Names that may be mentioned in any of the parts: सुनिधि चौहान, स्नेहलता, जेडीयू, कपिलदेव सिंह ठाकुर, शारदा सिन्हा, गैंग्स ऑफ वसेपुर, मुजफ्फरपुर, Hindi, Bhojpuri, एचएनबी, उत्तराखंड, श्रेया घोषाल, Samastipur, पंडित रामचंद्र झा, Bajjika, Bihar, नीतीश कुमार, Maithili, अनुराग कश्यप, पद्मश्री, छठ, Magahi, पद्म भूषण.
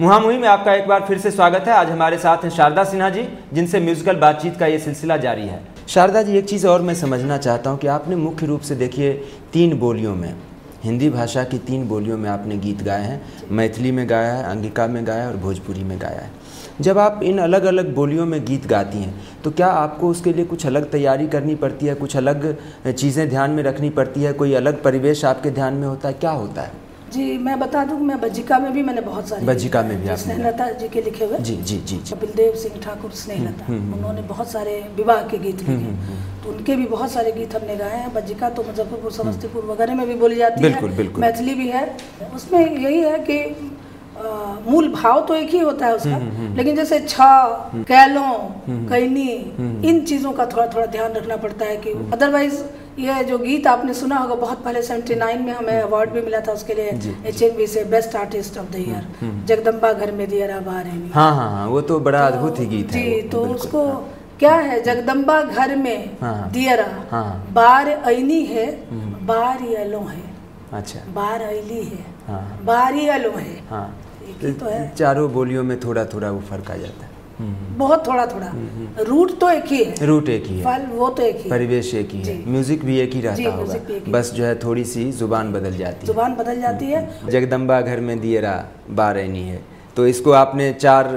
मुहामुही में आपका एक बार फिर से स्वागत है। आज हमारे साथ हैं शारदा सिन्हा जी, जिनसे म्यूजिकल बातचीत का ये सिलसिला जारी है। शारदा जी, एक चीज़ और मैं समझना चाहता हूँ कि आपने मुख्य रूप से देखिए 3 बोलियों में, हिंदी भाषा की 3 बोलियों में आपने गीत गाए हैं। मैथिली में गाया है, अंगिका में गाया है और भोजपुरी में गाया है। जब आप इन अलग अलग बोलियों में गीत गाती हैं तो क्या आपको उसके लिए कुछ अलग तैयारी करनी पड़ती है, कुछ अलग चीज़ें ध्यान में रखनी पड़ती है, कोई अलग परिवेश आपके ध्यान में होता है, क्या होता है? जी मैं बता दूं कि मैं बज्जिका में भी मैंने बहुत सारे बज्जिका में भी स्नेहलता जी के लिखे हुए जी जी जी कपिलदेव सिंह ठाकुर स्नेहलता, उन्होंने बहुत सारे विवाह के गीत लिखे, तो उनके भी बहुत सारे गीत हमने गाए हैं। बज्जिका तो मुजफ्फरपुर समस्तीपुर वगैरह में भी बोली जाती है, मैथिली भी है। उसमें यही है कि मूल भाव तो एक ही होता है उसका, लेकिन जैसे छ, कैलों, कैनी, इन चीज़ों का थोड़ा थोड़ा ध्यान रखना पड़ता है कि अदरवाइज यह जो गीत आपने सुना होगा बहुत पहले 79 में हमें अवार्ड भी मिला था उसके लिए, एचएनबी से best artist of the year, Jagdamba घर में दिया राबा रहनी। हाँ हाँ हाँ, वो तो बड़ा अद्भुत ही गीत है। जी तो उसको क्या है, जगदम्बा घर में दियरा बार ऐनी है, बार येलो है, अच्छा बार ऐली है, बार येलो है। तो चारों बोलियों में थोड़ा थोड़ा वो फर्क आ जाता है, बहुत थोड़ा थोड़ा। रूट तो एक ही है, रूट एक ही है, फल वो तो एक ही है, परिवेश एक ही है, म्यूजिक भी एक ही रहता होगा, बस जो है थोड़ी सी जुबान बदल जाती है, जुबान बदल जाती है। जगदम्बा घर में दियरा बारैनी है, तो इसको आपने 4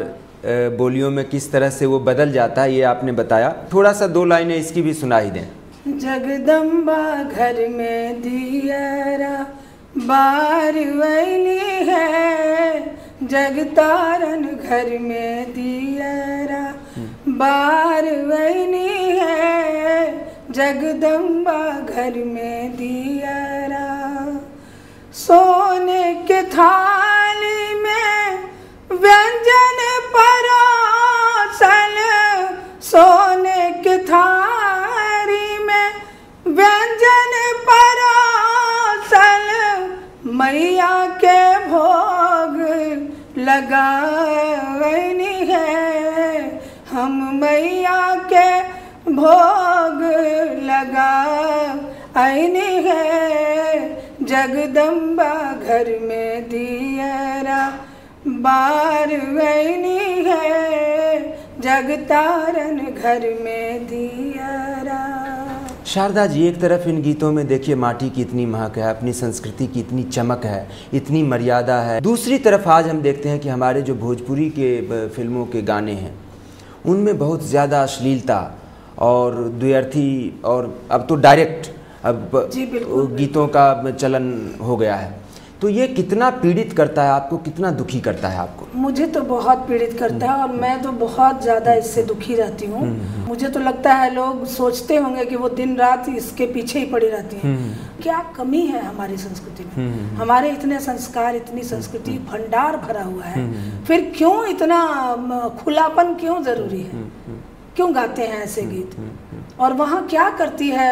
बोलियों में किस तरह से वो बदल जाता है ये आपने बताया। थोड़ा सा 2 लाइनें इसकी भी सुना ही दें। जगदम्बा घर में दियरा बारैनी है, जगतारन घर में दियरा बारैनी है, जगदम्बा घर में दियरा। सोने के थाली में व्यंजन परोसल, सोने के थाली में व्यंजन परोसल, मैया के भोग लगावनी है, हम मैया के भोग लगावनी है, जगदम्बा घर में दियरा बारैनी है, जगतारन घर में दियरा। शारदा जी, एक तरफ इन गीतों में देखिए माटी की इतनी महक है, अपनी संस्कृति की इतनी चमक है, इतनी मर्यादा है, दूसरी तरफ आज हम देखते हैं कि हमारे जो भोजपुरी के फिल्मों के गाने हैं उनमें बहुत ज़्यादा अश्लीलता और द्व्यर्थी, और अब तो डायरेक्ट अब गीतों का चलन हो गया है, तो ये कितना पीड़ित करता है आपको, कितना दुखी करता है आपको? मुझे तो बहुत पीड़ित करता है और मैं तो बहुत ज़्यादा इससे दुखी रहती हूँ। मुझे तो लगता है लोग सोचते होंगे कि वो दिन रात इसके पीछे ही पड़ी रहती हैं। क्या कमी है हमारी संस्कृति में, हमारे इतने संस्कार, इतनी संस्कृति, भंडार भरा हुआ है, फिर क्यों इतना खुलापन क्यों ज़रूरी है, क्यों गाते हैं ऐसे गीत? और वहाँ क्या करती है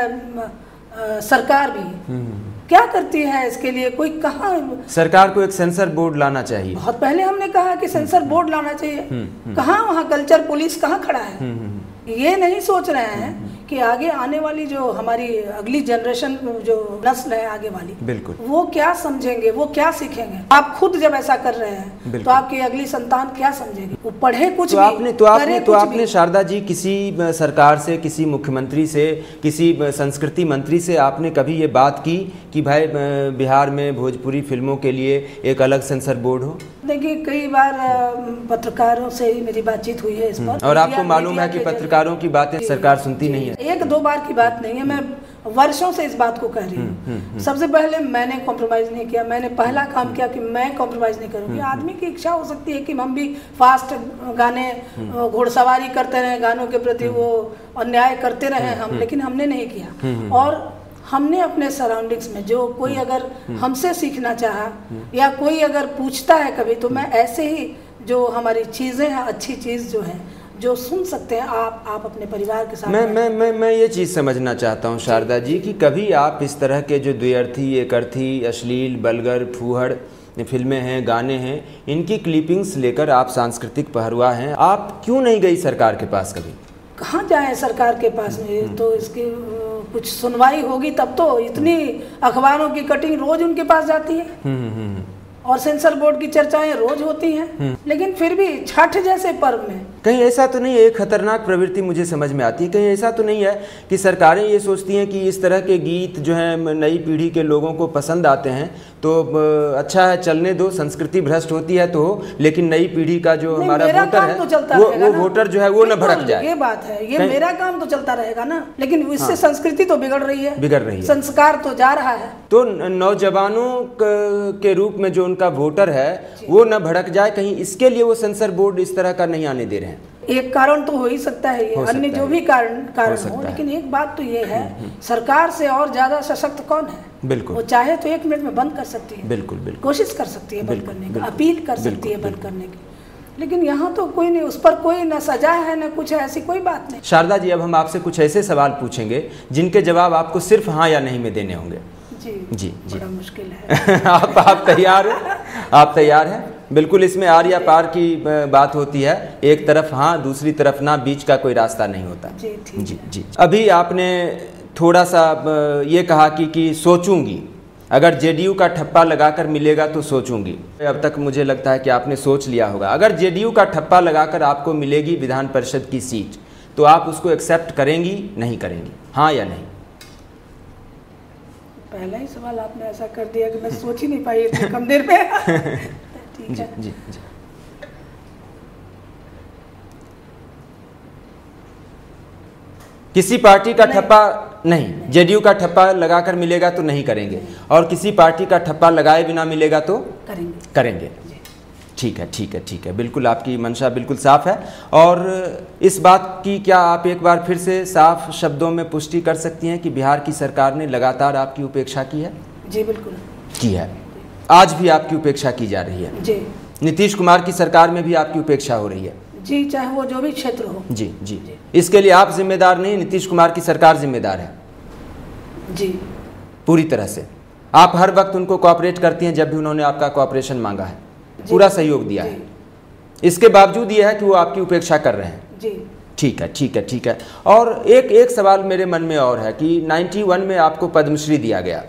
सरकार भी, क्या करती है इसके लिए? कोई कहाँ, सरकार को एक सेंसर बोर्ड लाना चाहिए। बहुत पहले हमने कहा कि सेंसर बोर्ड लाना चाहिए, कहाँ वहाँ कल्चर पुलिस कहाँ खड़ा है? ये नहीं सोच रहे हैं कि आगे आने वाली जो हमारी अगली जनरेशन जो नस्ल है आगे वाली, बिल्कुल वो क्या समझेंगे, वो क्या सीखेंगे? आप खुद जब ऐसा कर रहे हैं तो आपकी अगली संतान क्या समझेगी? वो पढ़े कुछ तो भी, आपने शारदा जी किसी सरकार से, किसी मुख्यमंत्री से, किसी संस्कृति मंत्री से आपने कभी ये बात की कि भाई बिहार में भोजपुरी फिल्मों के लिए एक अलग सेंसर बोर्ड हो? देखिए कई बार पत्रकारों से ही मेरी बातचीत हुई है इस पर, और आपको मालूम है कि पत्रकारों की बातें सरकार सुनती नहीं है। 1-2 बार की बात नहीं है, मैं वर्षों से इस बात को कह रही हूँ। सबसे पहले मैंने कॉम्प्रोमाइज़ नहीं किया, मैंने पहला काम किया कि मैं कॉम्प्रोमाइज़ नहीं करूँगी। आदमी की इच्छा हो सकती है कि हम भी फास्ट गाने, घोड़सवारी करते रहें, गानों के प्रति वो अन्याय करते रहें हम, लेकिन हमने नहीं किया। और हमने अपने सराउंडिंग्स में जो कोई अगर हमसे सीखना चाहा या कोई अगर पूछता है कभी, तो मैं ऐसे ही जो हमारी चीज़ें हैं, अच्छी चीज़ जो है, जो सुन सकते हैं आप अपने परिवार के साथ। मैं ये चीज़ समझना चाहता हूँ शारदा जी कि कभी आप इस तरह के जो द्व्यर्थी, एकर्थी, अश्लील, बलगर, फूहड़ फिल्में हैं, गाने हैं, इनकी क्लिपिंग्स लेकर आप सांस्कृतिक पहरुआ हैं, आप क्यों नहीं गई सरकार के पास कभी? कहाँ जाए सरकार के पास, तो इसकी कुछ सुनवाई होगी तब तो। इतनी अखबारों की कटिंग रोज उनके पास जाती है, और सेंसर बोर्ड की चर्चाएं रोज होती हैं, लेकिन फिर भी छठ जैसे पर्व में कहीं ऐसा तो नहीं है, एक खतरनाक प्रवृत्ति मुझे समझ में आती है, कहीं ऐसा तो नहीं है कि सरकारें ये सोचती हैं कि इस तरह के गीत जो हैं नई पीढ़ी के लोगों को पसंद आते हैं तो अच्छा है चलने दो, संस्कृति भ्रष्ट होती है तो हो, लेकिन नई पीढ़ी का जो हमारा वोटर है वो वोटर जो है वो न भड़क जाए, ये बात है, ये मेरा काम तो चलता रहेगा ना, लेकिन इससे संस्कृति तो बिगड़ रही है, संस्कार तो जा रहा है। तो नौजवानों के रूप में जो उनका वोटर है वो न भड़क जाए कहीं, इसके लिए वो सेंसर बोर्ड इस तरह का नहीं आने दे रहे हैं। एक कारण तो हो ही सकता है ये, अन्य जो भी कारण हो, लेकिन एक बात तो ये है, सरकार से और ज्यादा सशक्त कौन है? बिल्कुल, वो चाहे तो 1 मिनट में बंद कर सकती है, बिल्कुल बिल्कुल कोशिश कर सकती है बंद करने की, अपील कर सकती है बंद करने की, लेकिन यहाँ तो कोई नहीं, उस पर कोई ना सजा है ना कुछ है, ऐसी कोई बात नहीं। शारदा जी, अब हम आपसे कुछ ऐसे सवाल पूछेंगे जिनके जवाब आपको सिर्फ हाँ या नहीं में देने होंगे। जी जी, बड़ा मुश्किल है। आप तैयार हैं? आप तैयार हैं? बिल्कुल, इसमें आर या पार की बात होती है, एक तरफ हाँ दूसरी तरफ ना, बीच का कोई रास्ता नहीं होता। जी। अभी आपने थोड़ा सा ये कहा कि सोचूंगी, अगर जेडीयू का ठप्पा लगाकर मिलेगा तो सोचूंगी। अब तक मुझे लगता है कि आपने सोच लिया होगा, अगर जेडीयू का ठप्पा लगाकर आपको मिलेगी विधान परिषद की सीट तो आप उसको एक्सेप्ट करेंगी नहीं करेंगी, हाँ या नहीं? पहला ही सवाल आपने ऐसा कर दिया कि मैं सोच ही नहीं पाई इतनी कम देर में। ठीक है जी। किसी पार्टी का ठप्पा नहीं, जेडीयू का ठप्पा लगाकर मिलेगा तो नहीं करेंगे, और किसी पार्टी का ठप्पा लगाए बिना मिलेगा तो करेंगे। ठीक है, बिल्कुल आपकी मंशा बिल्कुल साफ है। और इस बात की क्या आप एक बार फिर से साफ शब्दों में पुष्टि कर सकती हैं कि बिहार की सरकार ने लगातार आपकी उपेक्षा की है? जी बिल्कुल की है, आज भी आपकी उपेक्षा की जा रही है। जी, नीतीश कुमार की सरकार में भी आपकी उपेक्षा हो रही है। जी, चाहे वो जो भी क्षेत्र हो। जी, इसके लिए आप जिम्मेदार नहीं, नीतीश कुमार की सरकार जिम्मेदार है। जी, पूरी तरह से आप हर वक्त उनको कोऑपरेट करती हैं, जब भी उन्होंने आपका कोऑपरेशन मांगा है पूरा सहयोग दिया है, इसके बावजूद यह है कि वो आपकी उपेक्षा कर रहे हैं। जी, ठीक है। और एक सवाल मेरे मन में और है कि 91 में आपको पद्मश्री दिया गया।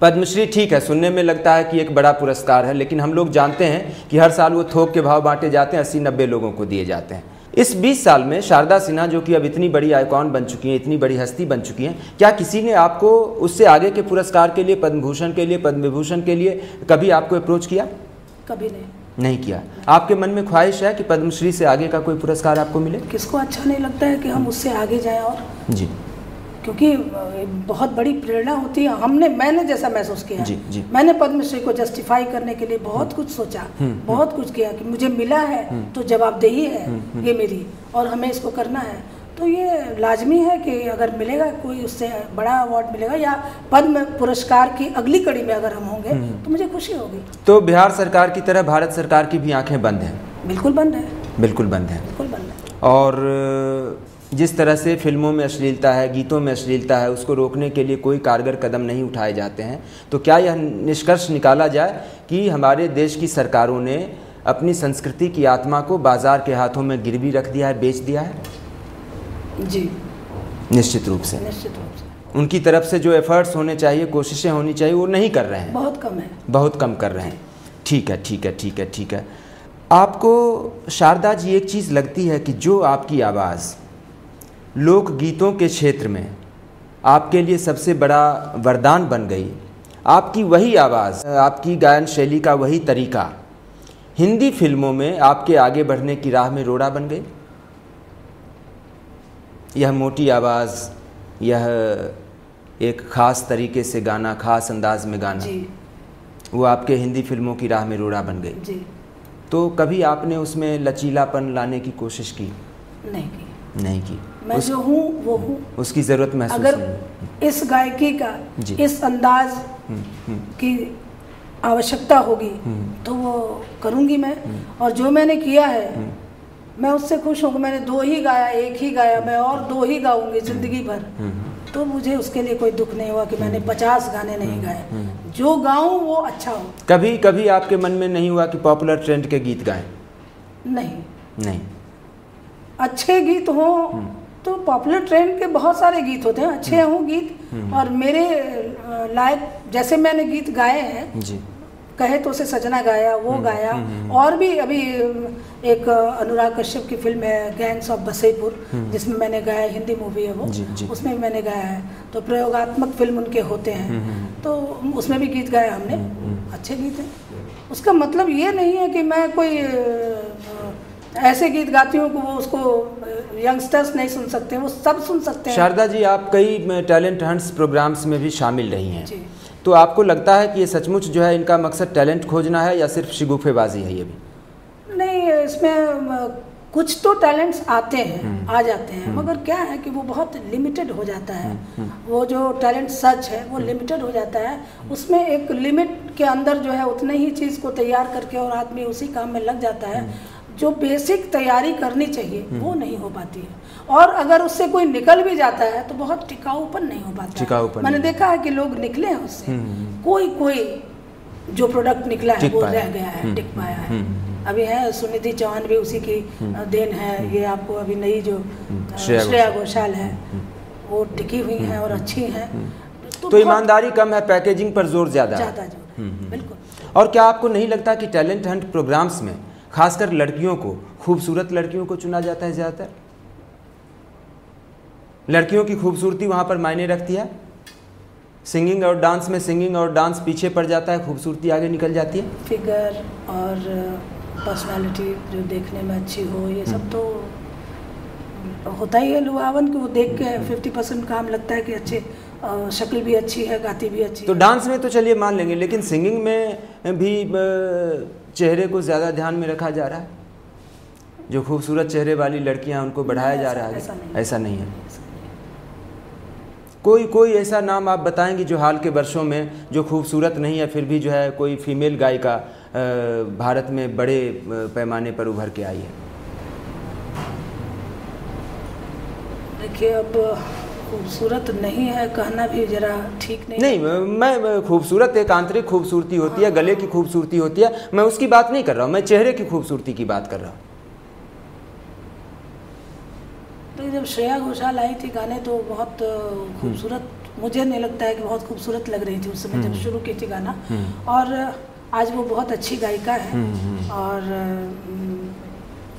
पद्मश्री ठीक है, सुनने में लगता है कि एक बड़ा पुरस्कार है, लेकिन हम लोग जानते हैं कि हर साल वो थोक के भाव बांटे जाते हैं, 80-90 लोगों को दिए जाते हैं। इस 20 साल में शारदा सिन्हा जो कि अब इतनी बड़ी आइकॉन बन चुकी हैं, इतनी बड़ी हस्ती बन चुकी हैं, क्या किसी ने आपको उससे आगे के पुरस्कार के लिए, पद्म भूषण के लिए, पद्म भूषण के लिए कभी आपको अप्रोच किया? कभी नहीं किया। आपके मन में ख्वाहिश है कि पद्मश्री से आगे का कोई पुरस्कार आपको मिले? किसको अच्छा नहीं लगता है कि हम उससे आगे जाएं, और जी, क्योंकि बहुत बड़ी प्रेरणा होती है। मैंने जैसा महसूस किया, मैंने पद्मश्री को जस्टिफाई करने के लिए बहुत कुछ सोचा, बहुत कुछ किया कि मुझे मिला है तो जवाबदेही है ये मेरी और हमें इसको करना है, तो ये लाजमी है कि अगर मिलेगा कोई उससे बड़ा अवार्ड मिलेगा या पद्म पुरस्कार की अगली कड़ी में अगर हम होंगे तो मुझे खुशी होगी। तो बिहार सरकार की तरह भारत सरकार की भी आंखें बंद हैं? बिल्कुल बंद है। और जिस तरह से फिल्मों में अश्लीलता है, गीतों में अश्लीलता है, उसको रोकने के लिए कोई कारगर कदम नहीं उठाए जाते हैं, तो क्या यह निष्कर्ष निकाला जाए कि हमारे देश की सरकारों ने अपनी संस्कृति की आत्मा को बाजार के हाथों में गिरवी रख दिया है, बेच दिया है? जी, निश्चित रूप से उनकी तरफ से जो एफर्ट्स होने चाहिए, कोशिशें होनी चाहिए, वो नहीं कर रहे हैं, बहुत कम कर रहे हैं। ठीक है। आपको शारदा जी एक चीज़ लगती है कि जो आपकी आवाज़ लोकगीतों के क्षेत्र में आपके लिए सबसे बड़ा वरदान बन गई, आपकी वही आवाज़, आपकी गायन शैली का वही तरीका हिंदी फिल्मों में आपके आगे बढ़ने की राह में रोड़ा बन गई? यह मोटी आवाज़, यह एक ख़ास तरीके से गाना, ख़ास अंदाज में गाना, वो आपके हिंदी फिल्मों की राह में रोड़ा बन गई। जी, तो कभी आपने उसमें लचीलापन लाने की कोशिश की? नहीं की। मैं जो हूँ वो हूँ, उसकी ज़रूरत महसूस अगर इस गायकी का, इस अंदाज की आवश्यकता होगी तो वो करूँगी मैं, और जो मैंने किया है मैं उससे खुश हूँ। मैंने 2 ही गाया, 1 ही गाया, मैं और 2 ही गाऊंगी जिंदगी भर, तो मुझे उसके लिए कोई दुख नहीं हुआ कि मैंने 50 गाने नहीं गाए, जो गाऊं वो अच्छा हो। कभी आपके मन में नहीं हुआ कि पॉपुलर ट्रेंड के गीत गाएं? नहीं। अच्छे गीत हो तो पॉपुलर ट्रेंड के बहुत सारे गीत होते हैं, अच्छे हों गीत, और मेरे लायक जैसे मैंने गीत गाए हैं कहे तो उसे सजना गाया, वो गाया। और भी अभी एक अनुराग कश्यप की फिल्म है गैंग्स ऑफ वसेपुर, जिसमें मैंने गाया, हिंदी मूवी है वो, उसमें भी मैंने गाया है। तो प्रयोगात्मक फिल्म उनके होते हैं, तो उसमें भी गीत गाया हमने, अच्छे गीत हैं। उसका मतलब ये नहीं है कि मैं कोई ऐसे गीत गाती हूँ कि वो उसको यंगस्टर्स नहीं सुन सकते, वो सब सुन सकते हैं। शारदा जी, आप कई टैलेंट हंट्स प्रोग्राम्स में भी शामिल रही हैं, तो आपको लगता है कि ये सचमुच जो है इनका मकसद टैलेंट खोजना है या सिर्फ शिगुफेबाजी है? ये भी नहीं, इसमें कुछ तो टैलेंट्स आते हैं, आ जाते हैं, मगर क्या है कि वो बहुत लिमिटेड हो जाता है। वो जो टैलेंट सर्च है वो लिमिटेड हो जाता है, उसमें एक लिमिट के अंदर जो है उतने ही चीज़ को तैयार करके और आदमी उसी काम में लग जाता है। जो बेसिक तैयारी करनी चाहिए वो नहीं हो पाती है, और अगर उससे कोई निकल भी जाता है तो बहुत टिकाऊपन नहीं हो पाता है। मैंने देखा है कि लोग निकले हैं उससे, कोई कोई जो प्रोडक्ट निकला है वो रह गया है, टिक पाया है। अभी है सुनिधि चौहान भी उसी की देन है, ये आपको अभी नई जो श्रेया घोषाल है वो टिकी हुई है और अच्छी है। तो ईमानदारी कम है, पैकेजिंग पर जोर ज़्यादा है, बिल्कुल। और क्या आपको नहीं लगता कि टैलेंट हंट प्रोग्राम्स में खासकर लड़कियों को, खूबसूरत लड़कियों को चुना जाता है ज़्यादातर? लड़कियों की खूबसूरती वहाँ पर मायने रखती है? सिंगिंग और डांस में सिंगिंग और डांस पीछे पड़ जाता है, खूबसूरती आगे निकल जाती है। फिगर और पर्सनालिटी जो देखने में अच्छी हो, ये सब तो होता ही है लुभावन कि वो देख के 50% काम लगता है कि अच्छे, शक्ल भी अच्छी है, गाती भी अच्छी। तो डांस में तो चलिए मान लेंगे, लेकिन सिंगिंग में भी चेहरे को ज़्यादा ध्यान में रखा जा रहा है। जो खूबसूरत चेहरे वाली लड़कियां, उनको बढ़ाया जा रहा है। ऐसा नहीं है। कोई ऐसा नाम आप बताएंगी जो हाल के वर्षों में, जो खूबसूरत नहीं है फिर भी जो है कोई फीमेल गायिका भारत में बड़े पैमाने पर उभर के आई है? देखिए, अब खूबसूरत नहीं है कहना भी जरा ठीक नहीं। मैं खूबसूरत, एक आंतरिक खूबसूरती होती है, गले की खूबसूरती होती है, मैं उसकी बात नहीं कर रहा हूँ, मैं चेहरे की खूबसूरती की बात कर रहा हूँ। तो जब श्रेया घोषाल आई थी गाने, तो बहुत खूबसूरत, मुझे नहीं लगता है कि बहुत खूबसूरत लग रही थी उस समय जब शुरू की थी गाना, और आज वो बहुत अच्छी गायिका है। और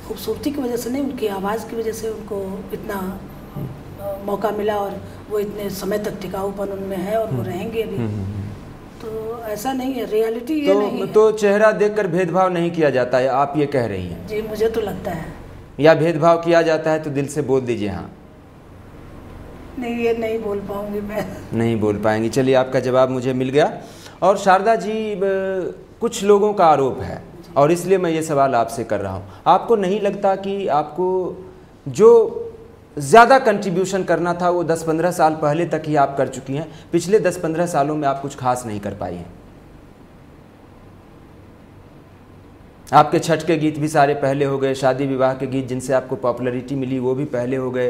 खूबसूरती की वजह से नहीं, उनकी आवाज़ की वजह से उनको इतना मौका मिला और वो इतने समय तक टिकाऊपन उनमें है और वो रहेंगे अभी। तो ऐसा नहीं है, रियलिटी ये नहीं है। तो चेहरा देखकर भेदभाव नहीं किया जाता है, आप ये कह रही हैं? जी, मुझे तो लगता है। या भेदभाव किया जाता है तो दिल से बोल दीजिए हाँ। नहीं, ये नहीं बोल पाऊंगी मैं। नहीं बोल पाएंगी, चलिए आपका जवाब मुझे मिल गया। और शारदा जी, कुछ लोगों का आरोप है और इसलिए मैं ये सवाल आपसे कर रहा हूँ, आपको नहीं लगता कि आपको जो ज़्यादा कंट्रीब्यूशन करना था वो 10-15 साल पहले तक ही आप कर चुकी हैं, पिछले 10-15 सालों में आप कुछ खास नहीं कर पाई हैं? आपके छठ के गीत भी सारे पहले हो गए, शादी विवाह के गीत जिनसे आपको पॉपुलैरिटी मिली वो भी पहले हो गए,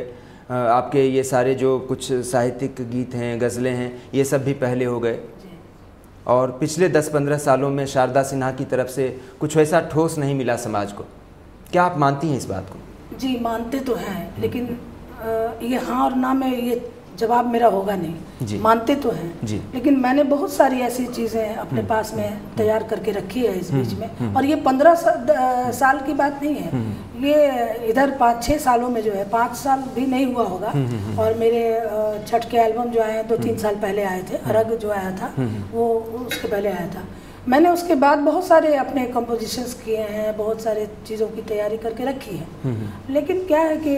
आपके ये सारे जो कुछ साहित्यिक गीत हैं, गज़लें हैं, ये सब भी पहले हो गए। और पिछले 10-15 सालों में शारदा सिन्हा की तरफ से कुछ ऐसा ठोस नहीं मिला समाज को, क्या आप मानती हैं इस बात को? जी, मानते तो हैं, लेकिन ये हाँ और ना में ये जवाब मेरा होगा नहीं। मानते तो हैं, लेकिन मैंने बहुत सारी ऐसी चीज़ें अपने पास में तैयार करके रखी है इस बीच में। और ये 15 साल की बात नहीं है, ये इधर 5-6 सालों में जो है, 5 साल भी नहीं हुआ होगा। और मेरे छठ के एल्बम जो आए 2-3 साल पहले आए थे, अर्घ जो आया था वो उसके पहले आया था। मैंने उसके बाद बहुत सारे अपने कंपोजिशंस किए हैं, बहुत सारे चीज़ों की तैयारी करके रखी है। लेकिन क्या है कि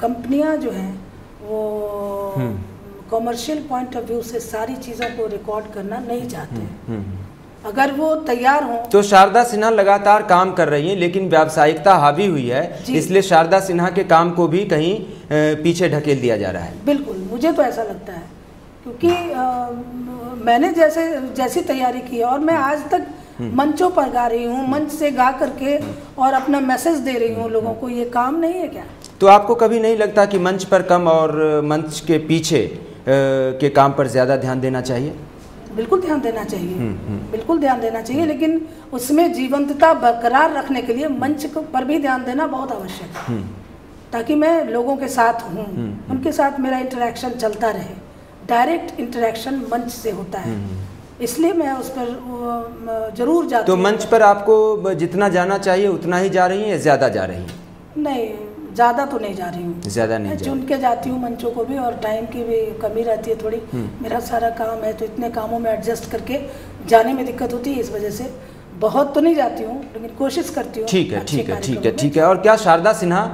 कंपनियां जो हैं वो कॉमर्शियल पॉइंट ऑफ व्यू से सारी चीज़ों को रिकॉर्ड करना नहीं चाहते हैं, अगर वो तैयार हों तो। शारदा सिन्हा लगातार काम कर रही हैं, लेकिन व्यावसायिकता हावी हुई है, इसलिए शारदा सिन्हा के काम को भी कहीं पीछे ढकेल दिया जा रहा है। बिल्कुल, मुझे तो ऐसा लगता है, क्योंकि मैंने जैसी तैयारी की है, और मैं आज तक मंचों पर गा रही हूँ, मंच से गा करके और अपना मैसेज दे रही हूँ लोगों को, ये काम नहीं है क्या? तो आपको कभी नहीं लगता कि मंच पर कम और मंच के पीछे के काम पर ज़्यादा ध्यान देना चाहिए? बिल्कुल ध्यान देना चाहिए, बिल्कुल ध्यान देना चाहिए, लेकिन उसमें जीवंतता बरकरार रखने के लिए मंच पर भी ध्यान देना बहुत आवश्यक है, ताकि मैं लोगों के साथ हूँ, उनके साथ मेरा इंटरेक्शन चलता रहे। डायरेक्ट इंटरेक्शन मंच से होता है, इसलिए मैं उस पर जरूर जाती हूँ। तो मंच पर आपको जितना जाना चाहिए उतना ही जा रही हैं या ज़्यादा जा रही हैं? नहीं, ज़्यादा तो नहीं जा रही हूँ, ज़्यादा नहीं, चुन के जाती हूँ मंचों को भी, और टाइम की भी कमी रहती है थोड़ी, मेरा सारा काम है तो इतने कामों में एडजस्ट करके जाने में दिक्कत होती है, इस वजह से बहुत तो नहीं जाती हूँ लेकिन कोशिश करती हूँ। ठीक है, ठीक है, ठीक है, ठीक है। और क्या शारदा सिन्हा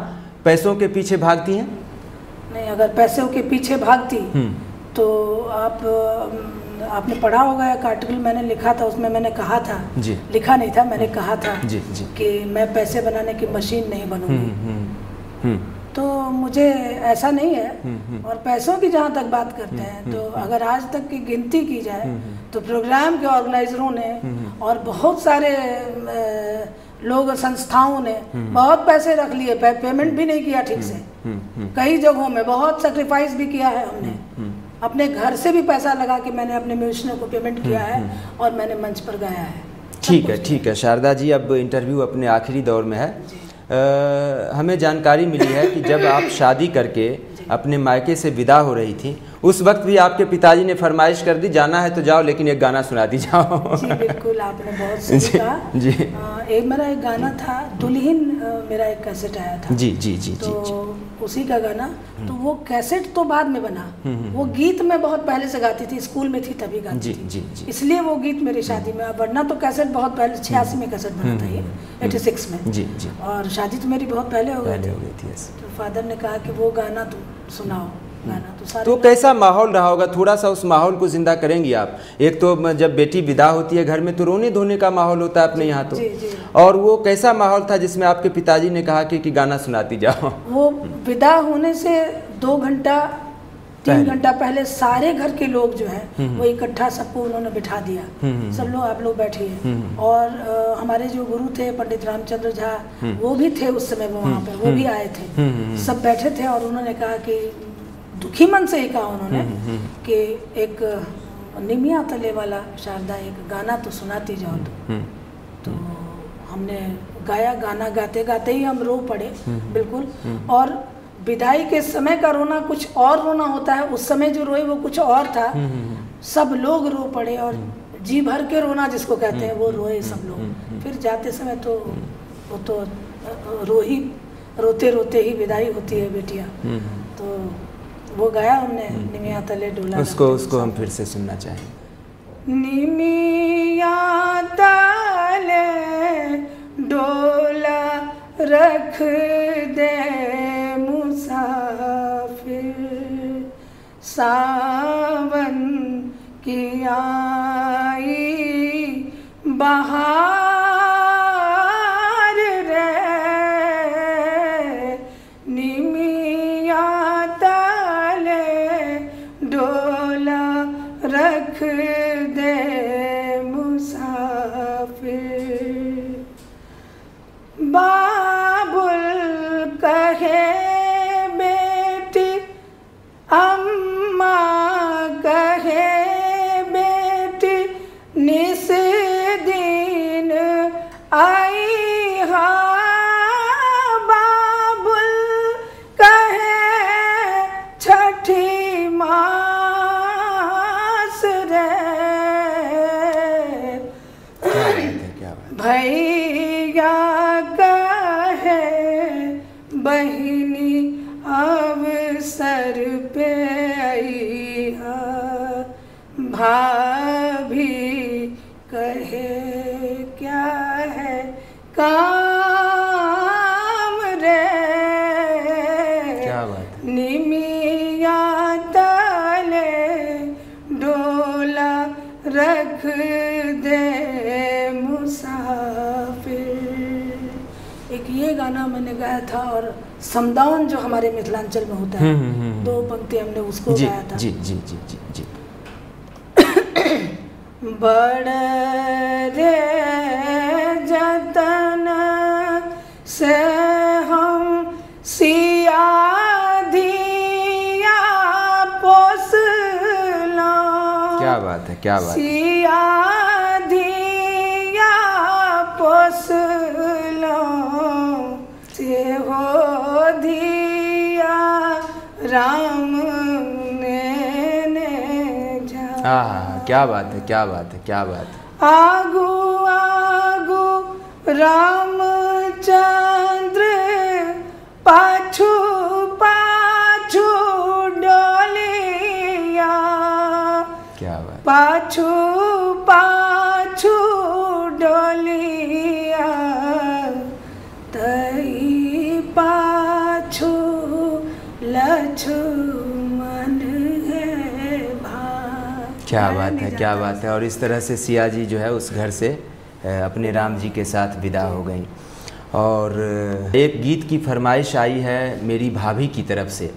पैसों के पीछे भागती हैं? नहीं, अगर पैसों के पीछे भागती तो आपने पढ़ा होगा एक आर्टिकल मैंने लिखा था, उसमें मैंने कहा था, लिखा नहीं था मैंने कहा था कि मैं पैसे बनाने की मशीन नहीं बनूंगी, तो मुझे ऐसा नहीं है। और पैसों की जहाँ तक बात करते हैं तो अगर आज तक की गिनती की जाए तो प्रोग्राम के ऑर्गेनाइजरों ने और बहुत सारे लोग संस्थाओं ने बहुत पैसे रख लिए, पेमेंट भी नहीं किया ठीक से, कई जगहों में बहुत सेक्रीफाइस भी किया है हमने, अपने घर से भी पैसा लगा के मैंने अपने म्यूजिशियनों को पेमेंट किया है और मैंने मंच पर गाया है। ठीक है, ठीक है। शारदा जी, अब इंटरव्यू अपने आखिरी दौर में है। हमें जानकारी मिली है कि जब आप शादी करके अपने मायके से विदा हो रही थी उस वक्त भी आपके पिताजी ने फरमाइश कर दी, जाना है तो जाओ लेकिन एक गाना सुना दी जाओ। जी बिल्कुल, आपने बहुत सही कहा। जी, एक मेरा एक गाना था दुल्हन, मेरा एक कैसेट आया था जी जी जी, तो उसी का गाना, तो वो कैसेट तो बाद में बना, वो गीत मैं बहुत पहले से गाती थी, स्कूल में थी तभी गाती थी, इसलिए वो गीत मेरी शादी में, वरना तो कैसेट बहुत पहले 86 में कैसेट बना था ये 86 में जी जी, और शादी तो मेरी बहुत पहले हो गई थी। तो फादर ने कहा कि वो गाना तुम सुनाओ, तो कैसा माहौल रहा होगा, थोड़ा सा उस माहौल को जिंदा करेंगी आप। एक तो जब बेटी विदा होती है घर में तो रोने धोने का माहौल होता है अपने यहाँ तो, और वो कैसा माहौल था जिसमें आपके पिताजी ने कहा कि गाना सुनाती जाओ? वो विदा होने से 2-3 घंटा पहले सारे घर के लोग जो है वो इकट्ठा सबको उन्होंने बिठा दिया, सब लोग आप लोग बैठिए, और हमारे जो गुरु थे पंडित रामचंद्र झा वो भी थे उस समय वहाँ पे, वो भी आए थे, सब बैठे थे, और उन्होंने कहा कि दुखी मन से ही कहा उन्होंने कि एक निमिया तले वाला शारदा एक गाना तो सुनाती जाओ। तो हमने गाया, गाना गाते गाते ही हम रो पड़े बिल्कुल। और विदाई के समय का रोना कुछ और रोना होता है, उस समय जो रोए वो कुछ और था, सब लोग रो पड़े और जी भर के रोना जिसको कहते हैं वो रोए सब लोग। फिर जाते समय तो वो तो रोते रोते ही विदाई होती है बेटियाँ, तो वो गाया हमने निमिया तले डोला, उसको हम फिर से सुनना चाहेंगे। निमिया तले डोला रख दे मुसाफिर, सावन की आई बहार रे, निमिया रख दे मुसाफिर, बाबुल कहे बेटी अम्मा कहे बेटी, निस दिन आई बाबुल कहे छठी माँ भैया कहे बहिनी अवसर पे आईहा, भाभी कहे क्या है काम रे, क्या बात है। निमिया तले डोला रख दे मुसाफिर, एक ये गाना मैंने गाया था। और समदाउन जो हमारे मिथिलांचल में होता है, 2 पंक्ति हमने उसको गाया था। जी जी जी जी जी। बड़े जतन से हम सिया दिया पोसला, क्या बात है, क्या बात है। हो दिया राम ने जा, क्या बात है, क्या बात है, क्या बात है। आगो आगो रामचंद्र पाछू पाछू डोलिया, क्या बात, पाछू पाछू डोलिया तई पाछू लछू। क्या बात है, क्या बात है। और इस तरह से सिया जी जो है उस घर से अपने राम जी के साथ विदा हो गई। और एक गीत की फरमाइश आई है मेरी भाभी की तरफ से,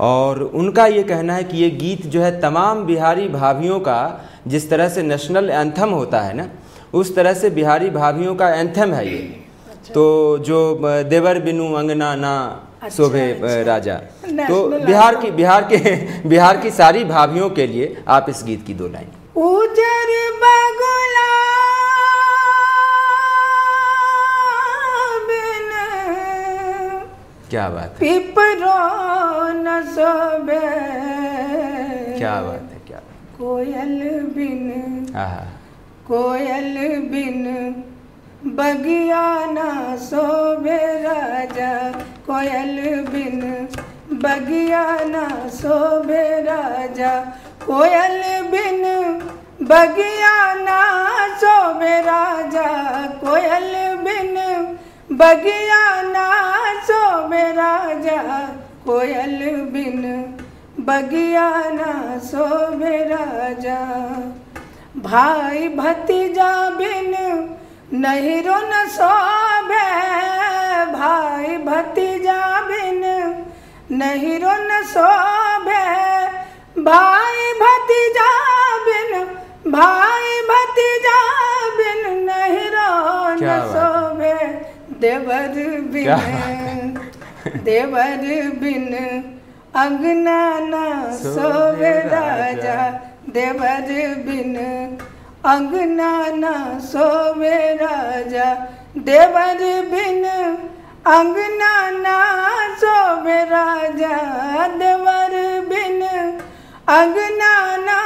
और उनका ये कहना है कि ये गीत जो है तमाम बिहारी भाभियों का, जिस तरह से नेशनल एंथम होता है ना, उस तरह से बिहारी भाभियों का एंथम है ये। अच्छा। तो जो देवर बिनु अंगना ना शोभे। अच्छा, राजा। तो बिहार की सारी भाभियों के लिए आप इस गीत की दो लाइन। उजर बगुला बिन, क्या बात है, पिपरो न शोभे, क्या बात है, क्या बात, कोयल बिन, कोयल बिन बगिया ना शोभे राजा, कोयल बिन बगिया ना शोभे राजा, कोयल बिन बगिया ना शोभे राजा, कोयल बिन बगिया ना शोभे राजा, कोयल बिन बगिया ना शोभे राजा, भाई भतीजा बिन नहीं रोन शोभे, भाई भतीजा बिन नहीं रोन शोभे, भाई भतीजा बिन, भाई भतीजा बिन नहीं रोन शोभे, देवर बिन, देवर बिन अंगना ना शोभे राजा, देवर बिन अंगना ना शोभे राजा, देवर बिन अंगना ना शोभे राजा, देवर बिन अंगना ना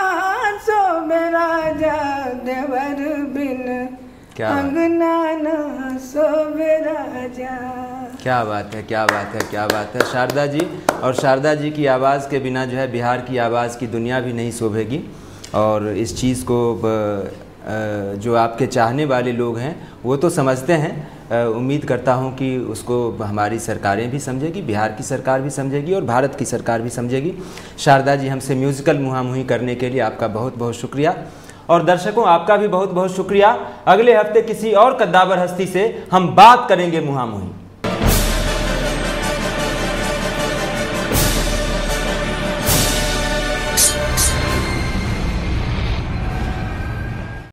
शोभे राजा, देवर बिन अंगना ना शोभे राजा। क्या बात है, क्या बात है, क्या बात है। शारदा जी, और शारदा जी की आवाज़ के बिना जो है बिहार की आवाज़ की दुनिया भी नहीं शोभेगी। और इस चीज़ को जो आपके चाहने वाले लोग हैं वो तो समझते हैं, उम्मीद करता हूं कि उसको हमारी सरकारें भी समझेगी, बिहार की सरकार भी समझेगी और भारत की सरकार भी समझेगी। शारदा जी, हमसे म्यूज़िकल मुहामुही करने के लिए आपका बहुत बहुत शुक्रिया, और दर्शकों आपका भी बहुत बहुत शुक्रिया। अगले हफ्ते किसी और कद्दावर हस्ती से हम बात करेंगे मुहामुही।